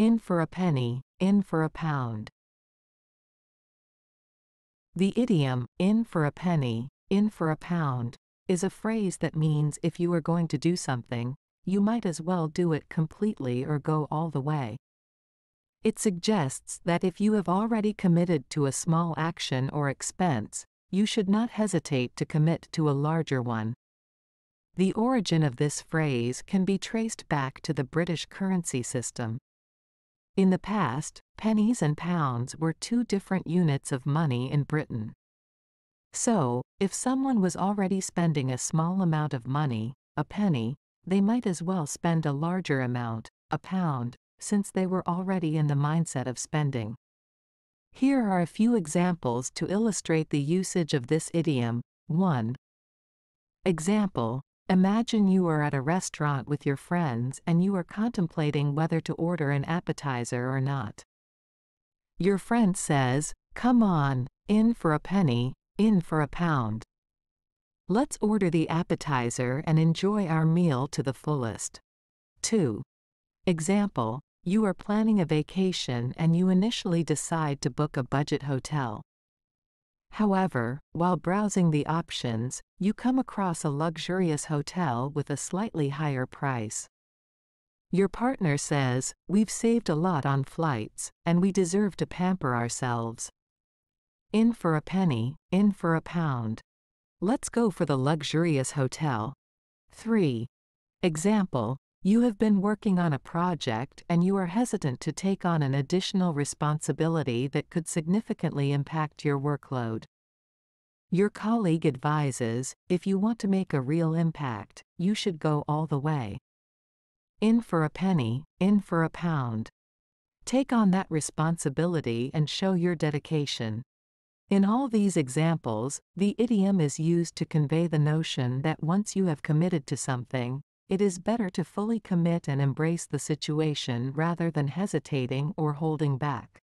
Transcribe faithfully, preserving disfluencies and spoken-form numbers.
In for a penny, in for a pound. The idiom, in for a penny, in for a pound, is a phrase that means if you are going to do something, you might as well do it completely or go all the way. It suggests that if you have already committed to a small action or expense, you should not hesitate to commit to a larger one. The origin of this phrase can be traced back to the British currency system. In the past, pennies and pounds were two different units of money in Britain. So, if someone was already spending a small amount of money, a penny, they might as well spend a larger amount, a pound, since they were already in the mindset of spending. Here are a few examples to illustrate the usage of this idiom. one. Example: imagine you are at a restaurant with your friends and you are contemplating whether to order an appetizer or not. Your friend says, "Come on, in for a penny, in for a pound. Let's order the appetizer and enjoy our meal to the fullest." two. Example: you are planning a vacation and you initially decide to book a budget hotel. However, while browsing the options, you come across a luxurious hotel with a slightly higher price. Your partner says, "We've saved a lot on flights, and we deserve to pamper ourselves. In for a penny, in for a pound. Let's go for the luxurious hotel." three. Example: you have been working on a project and you are hesitant to take on an additional responsibility that could significantly impact your workload. Your colleague advises, if you want to make a real impact, you should go all the way. In for a penny, in for a pound. Take on that responsibility and show your dedication. In all these examples, the idiom is used to convey the notion that once you have committed to something, it is better to fully commit and embrace the situation rather than hesitating or holding back.